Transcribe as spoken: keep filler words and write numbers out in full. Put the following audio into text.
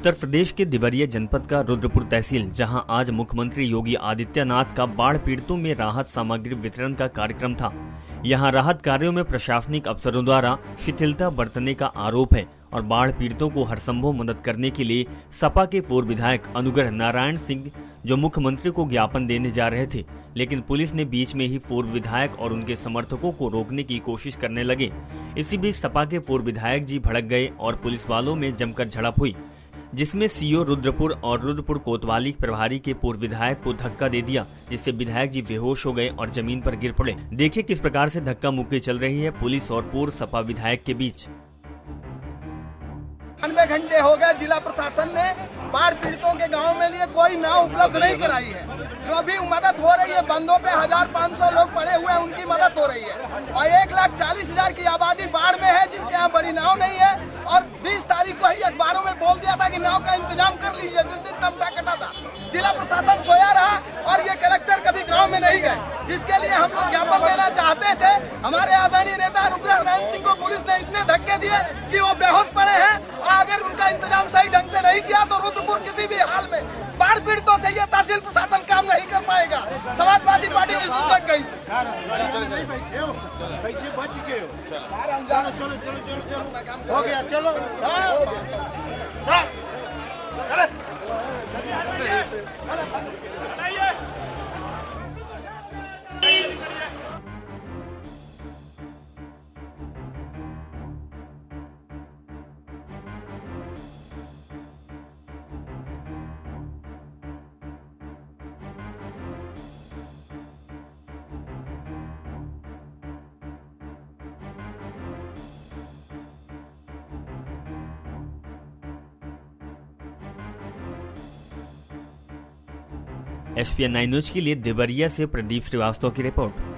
उत्तर प्रदेश के देवरिया जनपद का रुद्रपुर तहसील, जहां आज मुख्यमंत्री योगी आदित्यनाथ का बाढ़ पीड़ितों में राहत सामग्री वितरण का कार्यक्रम था। यहां राहत कार्यों में प्रशासनिक अफसरों द्वारा शिथिलता बरतने का आरोप है और बाढ़ पीड़ितों को हर संभव मदद करने के लिए सपा के पूर्व विधायक अनुग्रह नारायण सिंह जो मुख्यमंत्री को ज्ञापन देने जा रहे थे, लेकिन पुलिस ने बीच में ही पूर्व विधायक और उनके समर्थकों को रोकने की कोशिश करने लगे। इसी बीच सपा के पूर्व विधायक जी भड़क गए और पुलिस वालों में जमकर झड़प हुई, जिसमें सीओ रुद्रपुर और रुद्रपुर कोतवाली प्रभारी के पूर्व विधायक को धक्का दे दिया, जिससे विधायक जी बेहोश हो गए और जमीन पर गिर पड़े। देखिए किस प्रकार से धक्का मुक्की चल रही है पुलिस और पूर्व सपा विधायक के बीच। नब्बे घंटे हो गए जिला प्रशासन ने बाढ़ पीड़ितों के गाँव में लिए कोई नाव उपलब्ध नहीं कराई है। जो भी मदद हो रही है, बंदों पे हजार पाँच सौ लोग पड़े हुए हैं, उनकी मदद हो रही है और एक लाख चालीस हजार की आबादी बाढ़ में है, जिनके यहाँ बड़ी नाव नहीं है। और बीस तारीख को ही अखबारों में बोल दिया था कि नाव का इंतजाम कर लीजिए, जिस दिन टमटा कटा था। जिला प्रशासन सोया रहा और ये कलेक्टर कभी गाँव में नहीं गए, जिसके लिए हम लोग ज्ञापन देना चाहते थे। हमारे आदरणीय नेता अनुग्रह नारायण सिंह को पुलिस ने इतने धक्के दिए कि वो बेहोश पड़े हैं। अगर उनका इंतजाम सही ढंग से नहीं किया तो रुद्रपुर किसी भी हाल में बाढ़ पीड़ितों से यह तहसील प्रशासन काम नहीं कर पाएगा। समाजवादी पार्टी इस दूर तक गई। हो गया, चलो S P N nine news के लिए देवरिया से प्रदीप श्रीवास्तव की रिपोर्ट।